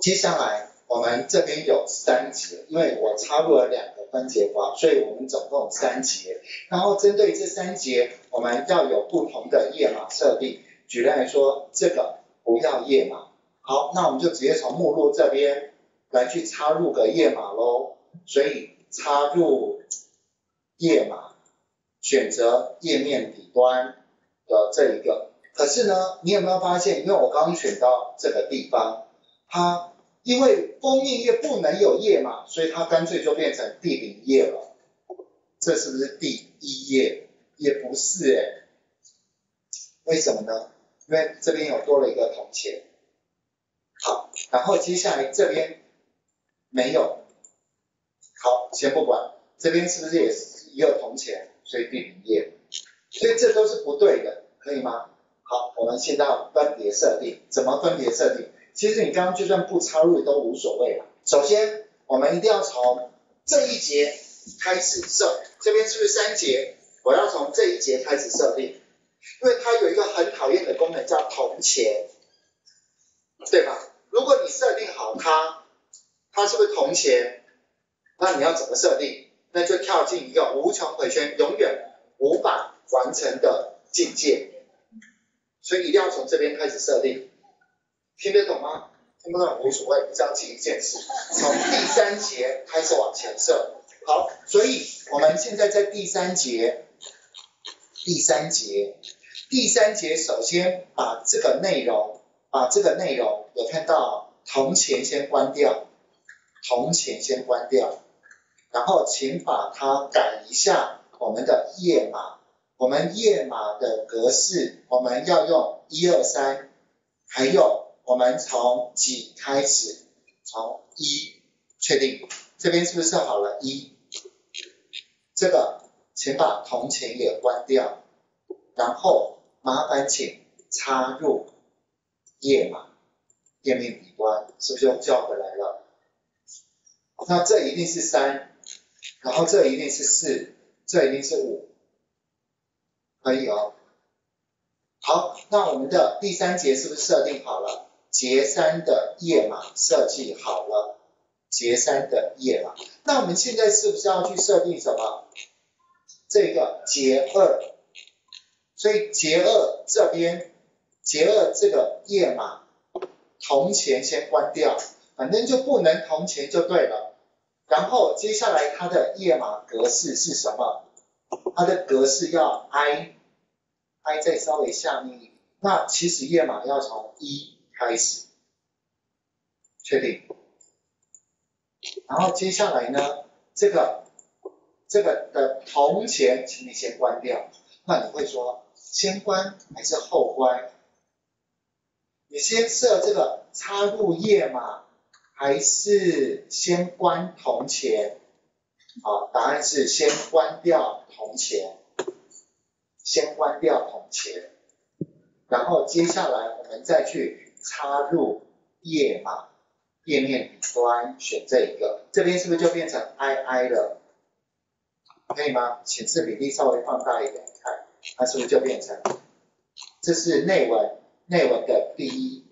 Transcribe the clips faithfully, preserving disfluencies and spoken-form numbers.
接下来我们这边有三节，因为我插入了两个番节花，所以我们总共三节。然后针对这三节，我们要有不同的页码设定。举例来说，这个不要页码。好，那我们就直接从目录这边来去插入个页码喽。所以插入页码，选择页面底端的这一个。可是呢，你有没有发现，因为我刚刚选到这个地方，它。 因为封面页不能有页码，所以它干脆就变成第零页了。这是不是第一页？也不是哎、欸，为什么呢？因为这边有多了一个铜钱。好，然后接下来这边没有。好，先不管，这边是不是也是也有铜钱？所以第零页，所以这都是不对的，可以吗？好，我们现在分别设定，怎么分别设定？ 其实你刚刚就算不插入都无所谓了。首先，我们一定要从这一节开始设，这边是不是三节？我要从这一节开始设定，因为它有一个很讨厌的功能叫铜钱，对吧？如果你设定好它，它是不是铜钱？那你要怎么设定？那就跳进一个无穷回圈，永远无法完成的境界。所以一定要从这边开始设定。 听得懂吗？听不懂无所谓，只要记一件事，从第三节开始往前设。好，所以我们现在在第三节，第三节，第三节首先把这个内容，把这个内容有看到铜钱先关掉，铜钱先关掉，然后请把它改一下我们的页码，我们页码的格式我们要用一二三，还有。 我们从几开始？从一确定，这边是不是设好了一？这个，请把铜钱也关掉，然后麻烦请插入页码，页面底端是不是就叫回来了？那这一定是三，然后这一定是四，这一定是五，可以哦。好，那我们的第三节是不是设定好了？ 节三的页码设计好了，节三的页码，那我们现在是不是要去设定什么？这个节二，所以节二这边，节二这个页码，铜钱先关掉，反正就不能铜钱就对了。然后接下来它的页码格式是什么？它的格式要 i，i 再稍微下面一点，那其实页码要从一。 开始，确定。然后接下来呢，这个这个的铜钱，请你先关掉。那你会说先关还是后关？你先设这个插入页码，还是先关铜钱？好，答案是先关掉铜钱，先关掉铜钱。然后接下来我们再去。 插入页码，页面底端选这一个，这边是不是就变成 I I 了？可以吗？显示比例稍微放大一点，看它是不是就变成？这是内文，内文的第一、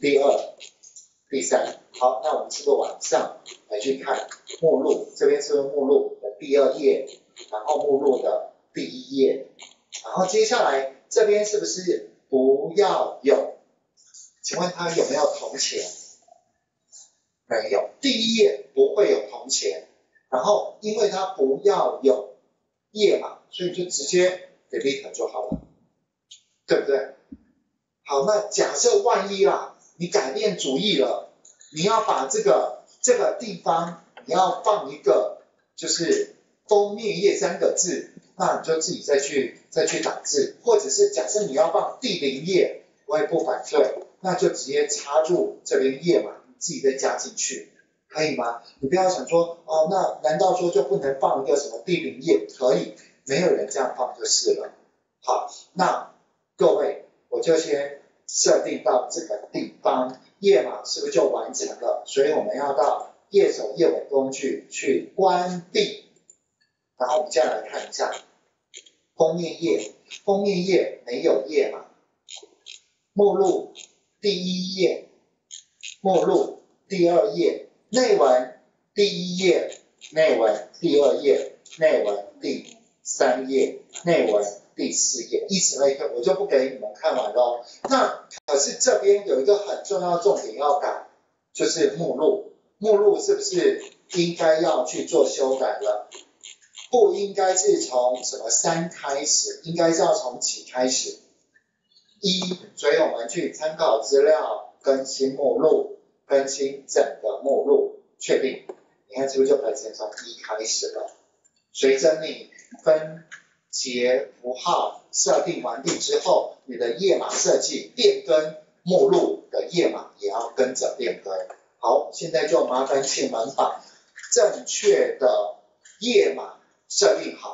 第二、第三。好，那我们是不是往上来去看目录？这边是不是目录的第二页，然后目录的第一页，然后接下来这边是不是？ 不要有，请问它有没有铜钱？没有，第一页不会有铜钱。然后因为它不要有页码，所以就直接 delete 就好了，对不对？好，那假设万一啦，你改变主意了，你要把这个这个地方你要放一个就是封面页三个字。 那你就自己再去再去打字，或者是假设你要放第零页，我也不反对，那就直接插入这边页码，你自己再加进去，可以吗？你不要想说哦，那难道说就不能放一个什么第零页？可以，没有人这样放就是了。好，那各位，我就先设定到这个地方，页码是不是就完成了？所以我们要到页首页尾工具去关闭，然后我们再来看一下。 封面页，封面页没有页码，目录第一页，目录第二页内文第一页，内文第二页，内文第三页，内文第四页，以此类推，我就不给你们看完喽。那可是这边有一个很重要的重点要改，就是目录，目录是不是应该要去做修改了？不应该是从什么三开始，应该是要从几开始？一，所以我们去参考资料，更新目录，更新整个目录，确定。你看是不是就本身从一开始了？随着你分节符号设定完毕之后，你的页码设计变更目录的页码也要跟着变更。好，现在就麻烦请你们把正确的页码设定好。